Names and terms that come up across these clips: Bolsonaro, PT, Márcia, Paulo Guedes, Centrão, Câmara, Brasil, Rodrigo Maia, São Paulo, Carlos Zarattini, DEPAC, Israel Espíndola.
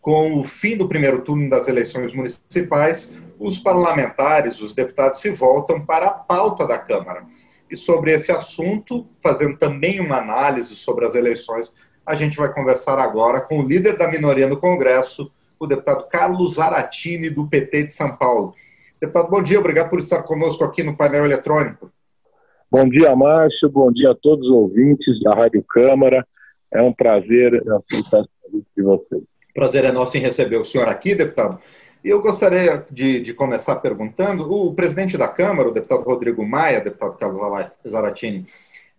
com o fim do primeiro turno das eleições municipais, os parlamentares, os deputados, se voltam para a pauta da Câmara. E sobre esse assunto, fazendo também uma análise sobre as eleições, a gente vai conversar agora com o líder da minoria no Congresso, o deputado Carlos Zarattini, do PT de São Paulo. Deputado, bom dia, obrigado por estar conosco aqui no painel eletrônico. Bom dia, Márcio, bom dia a todos os ouvintes da Rádio Câmara. É um prazer estar aqui com vocês. Prazer é nosso em receber o senhor aqui, deputado. Eu gostaria de começar perguntando, o presidente da Câmara, o deputado Rodrigo Maia, deputado Carlos Zarattini,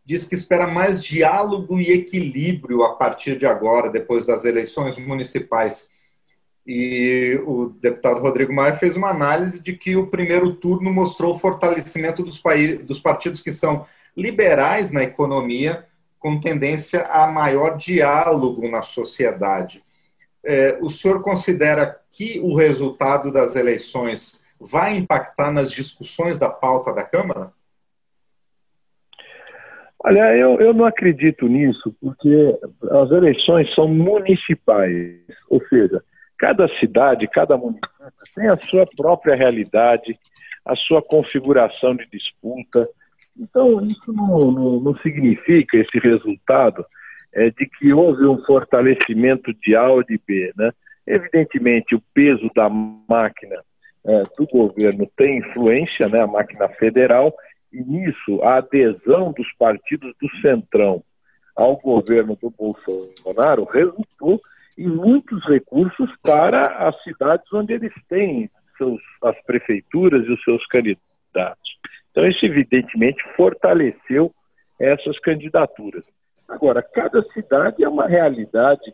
diz que espera mais diálogo e equilíbrio a partir de agora, depois das eleições municipais. E o deputado Rodrigo Maia fez uma análise de que o primeiro turno mostrou o fortalecimento dos partidos que são liberais na economia, com tendência a maior diálogo na sociedade. O senhor considera que o resultado das eleições vai impactar nas discussões da pauta da Câmara? Olha, eu não acredito nisso, porque as eleições são municipais, ou seja, cada cidade, cada município tem a sua própria realidade, a sua configuração de disputa. Então, isso não significa esse resultado de que houve um fortalecimento de A ou de B, né? Evidentemente, o peso da máquina do governo tem influência, né, a máquina federal, e nisso a adesão dos partidos do Centrão ao governo do Bolsonaro resultou em muitos recursos para as cidades onde eles têm as prefeituras e os seus candidatos. Então, isso evidentemente fortaleceu essas candidaturas. Agora, cada cidade é uma realidade,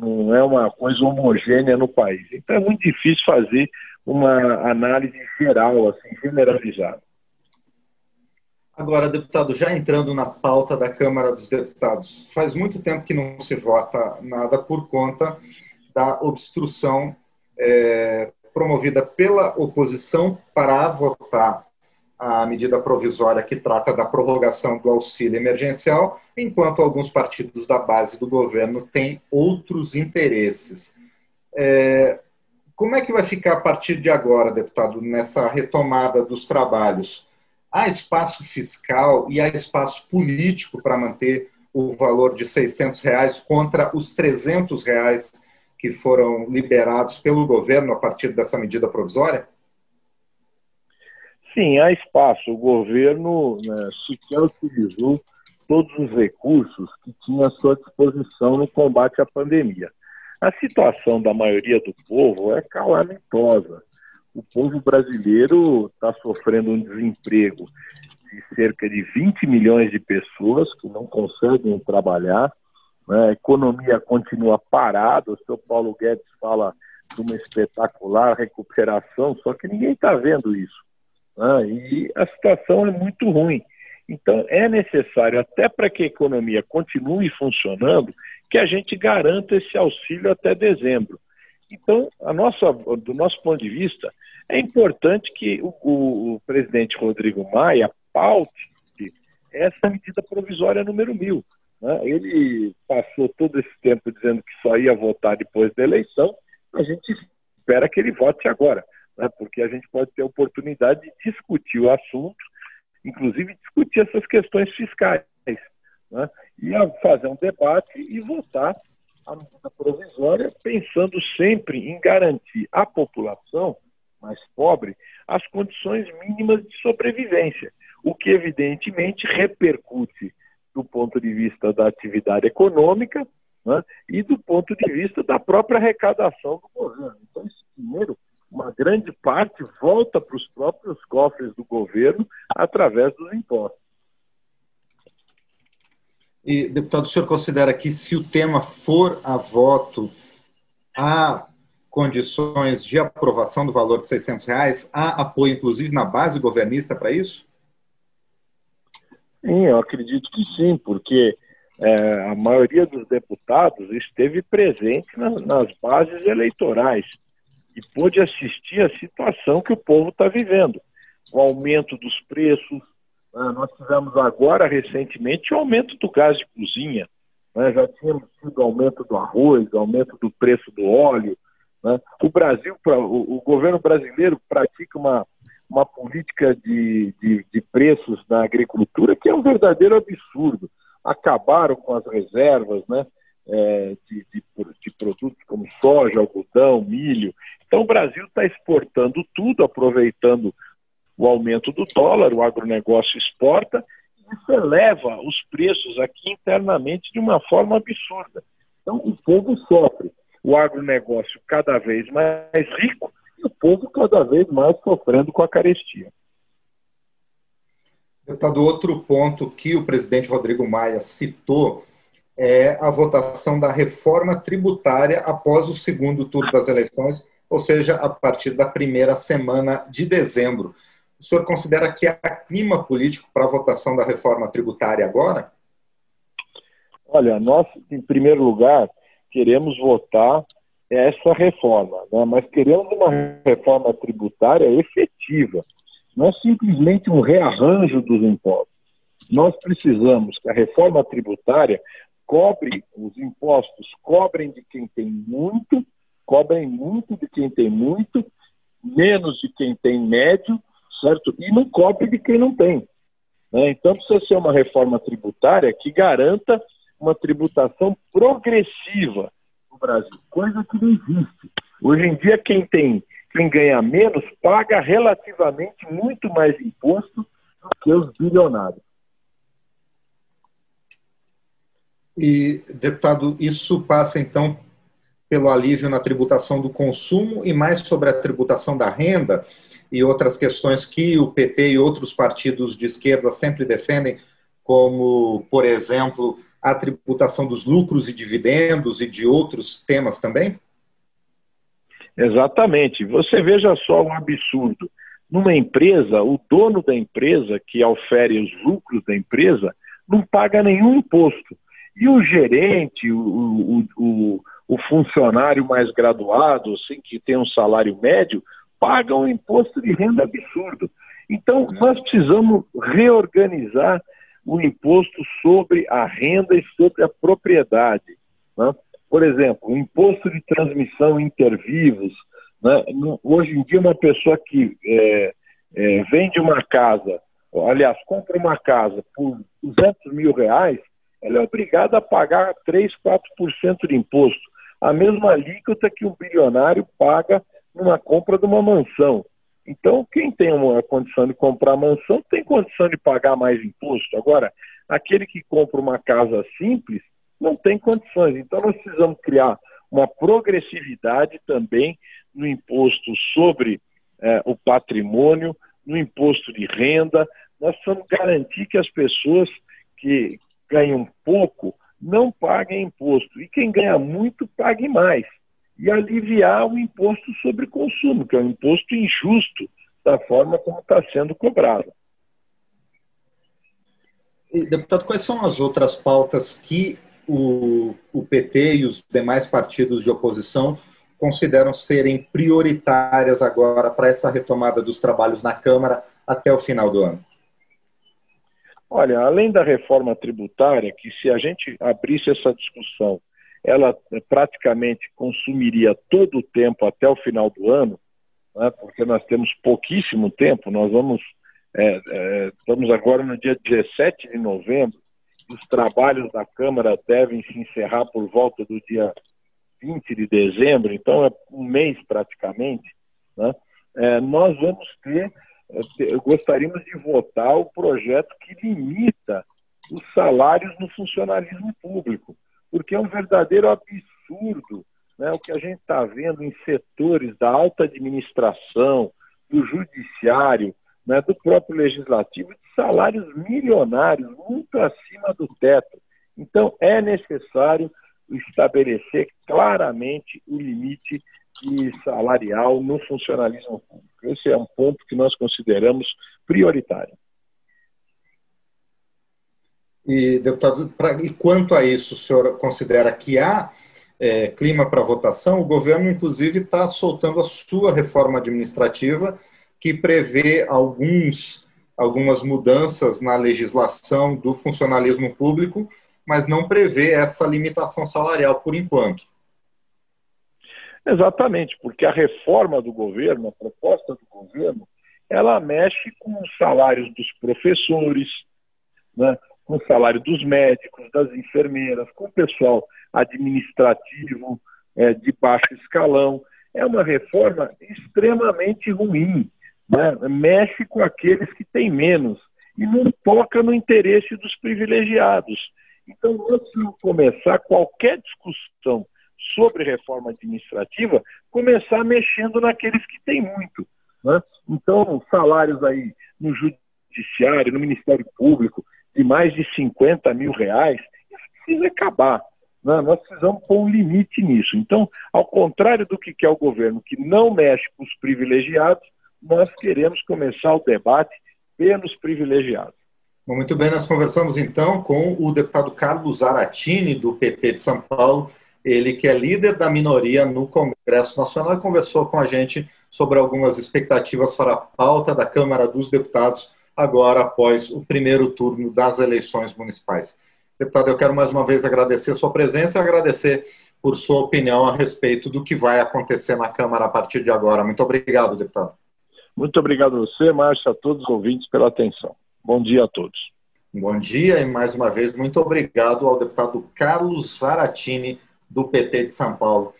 não é uma coisa homogênea no país. Então é muito difícil fazer uma análise geral, assim, generalizada. Agora, deputado, já entrando na pauta da Câmara dos Deputados, faz muito tempo que não se vota nada por conta da obstrução promovida pela oposição para votar a medida provisória que trata da prorrogação do auxílio emergencial, enquanto alguns partidos da base do governo têm outros interesses. Como é que vai ficar a partir de agora, deputado, nessa retomada dos trabalhos? Há espaço fiscal e há espaço político para manter o valor de R$ 600 contra os R$ 300 que foram liberados pelo governo a partir dessa medida provisória? Sim, há espaço. O governo, né, sequer utilizou todos os recursos que tinha à sua disposição no combate à pandemia. A situação da maioria do povo é calamitosa. O povo brasileiro está sofrendo um desemprego de cerca de 20 milhões de pessoas que não conseguem trabalhar, né? A economia continua parada. O senhor Paulo Guedes fala de uma espetacular recuperação, só que ninguém está vendo isso. E a situação é muito ruim. Então é necessário, até para que a economia continue funcionando, que a gente garanta esse auxílio até dezembro. Então, do nosso ponto de vista, é importante que o presidente Rodrigo Maia paute essa medida provisória número 1000, né? Ele passou todo esse tempo dizendo que só ia votar depois da eleição. A gente espera que ele vote agora, porque a gente pode ter a oportunidade de discutir o assunto, inclusive discutir essas questões fiscais, né? E fazer um debate e votar a medida provisória, pensando sempre em garantir à população mais pobre as condições mínimas de sobrevivência, o que evidentemente repercute do ponto de vista da atividade econômica, né, e do ponto de vista da própria arrecadação do governo. Então, esse dinheiro, uma grande parte, volta para os próprios cofres do governo através dos impostos. E, deputado, o senhor considera que, se o tema for a voto, há condições de aprovação do valor de R$ 600? Há apoio, inclusive, na base governista para isso? Sim, eu acredito que sim, porque a maioria dos deputados esteve presente nas bases eleitorais e pôde assistir à situação que o povo está vivendo. O aumento dos preços, nós tivemos agora, recentemente, o aumento do gás de cozinha. né? Já tínhamos tido aumento do arroz, aumento do preço do óleo, né? O Brasil, o governo brasileiro pratica uma política de preços na agricultura que é um verdadeiro absurdo. Acabaram com as reservas, né? De produtos como soja, algodão, milho. Então o Brasil está exportando tudo, aproveitando o aumento do dólar, o agronegócio exporta, e isso eleva os preços aqui internamente de uma forma absurda. Então o povo sofre, o agronegócio cada vez mais rico e o povo cada vez mais sofrendo com a carestia. Deputado, outro ponto que o presidente Rodrigo Maia citou é a votação da reforma tributária após o segundo turno das eleições, ou seja, a partir da primeira semana de dezembro. O senhor considera que há clima político para a votação da reforma tributária agora? Olha, nós, em primeiro lugar, queremos votar essa reforma, né? Mas queremos uma reforma tributária efetiva, não é simplesmente um rearranjo dos impostos. Nós precisamos que a reforma tributária cobre os impostos, cobrem de quem tem muito, cobrem muito de quem tem muito, menos de quem tem médio, certo? E não cobre de quem não tem, né? Então precisa ser uma reforma tributária que garanta uma tributação progressiva no Brasil, coisa que não existe. Hoje em dia quem ganha menos paga relativamente muito mais imposto do que os bilionários. E, deputado, isso passa, então, pelo alívio na tributação do consumo e mais sobre a tributação da renda e outras questões que o PT e outros partidos de esquerda sempre defendem, como, por exemplo, a tributação dos lucros e dividendos e de outros temas também? Exatamente. Você veja só um absurdo. Numa empresa, o dono da empresa, que aufere os lucros da empresa, não paga nenhum imposto. E o gerente, o funcionário mais graduado, assim, que tem um salário médio, paga um imposto de renda absurdo. Então, nós precisamos reorganizar o imposto sobre a renda e sobre a propriedade, né? Por exemplo, o imposto de transmissão inter vivos, né? Hoje em dia, uma pessoa que vende uma casa, aliás, compra uma casa por R$200 mil, ela é obrigada a pagar 3, 4% de imposto, a mesma alíquota que um bilionário paga numa compra de uma mansão. Então, quem tem uma condição de comprar mansão tem condição de pagar mais imposto. Agora, aquele que compra uma casa simples não tem condições. Então, nós precisamos criar uma progressividade também no imposto sobre o patrimônio, no imposto de renda. Nós precisamos garantir que as pessoas que ganham pouco não paguem imposto, e quem ganha muito pague mais, e aliviar o imposto sobre consumo, que é um imposto injusto da forma como está sendo cobrado. Deputado, quais são as outras pautas que o PT e os demais partidos de oposição consideram serem prioritárias agora para essa retomada dos trabalhos na Câmara até o final do ano? Olha, além da reforma tributária, que se a gente abrisse essa discussão, ela praticamente consumiria todo o tempo até o final do ano, né, porque nós temos pouquíssimo tempo. Nós vamos, estamos agora no dia 17 de novembro, os trabalhos da Câmara devem se encerrar por volta do dia 20 de dezembro, então é um mês praticamente, né? Nós vamos ter... Gostaríamos de votar o projeto que limita os salários no funcionalismo público, porque é um verdadeiro absurdo, né, o que a gente está vendo em setores da alta administração, do judiciário, né, do próprio legislativo, de salários milionários, muito acima do teto. Então, é necessário estabelecer claramente o limite salarial no funcionalismo público. Esse é um ponto que nós consideramos prioritário. E, deputado, quanto a isso, o senhor considera que há clima para votação? O governo, inclusive, está soltando a sua reforma administrativa, que prevê algumas mudanças na legislação do funcionalismo público, mas não prevê essa limitação salarial por enquanto. Exatamente, porque a reforma do governo, a proposta do governo, ela mexe com os salários dos professores, né, com o salário dos médicos, das enfermeiras, com o pessoal administrativo, de baixo escalão. É uma reforma extremamente ruim, né? Mexe com aqueles que têm menos e não toca no interesse dos privilegiados. Então, antes de começar qualquer discussão sobre reforma administrativa, começar mexendo naqueles que têm muito, né? Então, salários aí no judiciário, no Ministério Público, de mais de 50 mil reais, isso precisa acabar. Não, nós precisamos pôr um limite nisso. Então, ao contrário do que quer o governo, que não mexe com os privilegiados, nós queremos começar o debate pelos privilegiados. Bom, muito bem, nós conversamos então com o deputado Carlos Zarattini, do PT de São Paulo, ele que é líder da minoria no Congresso Nacional e conversou com a gente sobre algumas expectativas para a pauta da Câmara dos Deputados agora após o primeiro turno das eleições municipais. Deputado, eu quero mais uma vez agradecer a sua presença e agradecer por sua opinião a respeito do que vai acontecer na Câmara a partir de agora. Muito obrigado, deputado. Muito obrigado a você, Márcia, a todos os ouvintes pela atenção. Bom dia a todos. Bom dia e, mais uma vez, muito obrigado ao deputado Carlos Zarattini, do PT de São Paulo.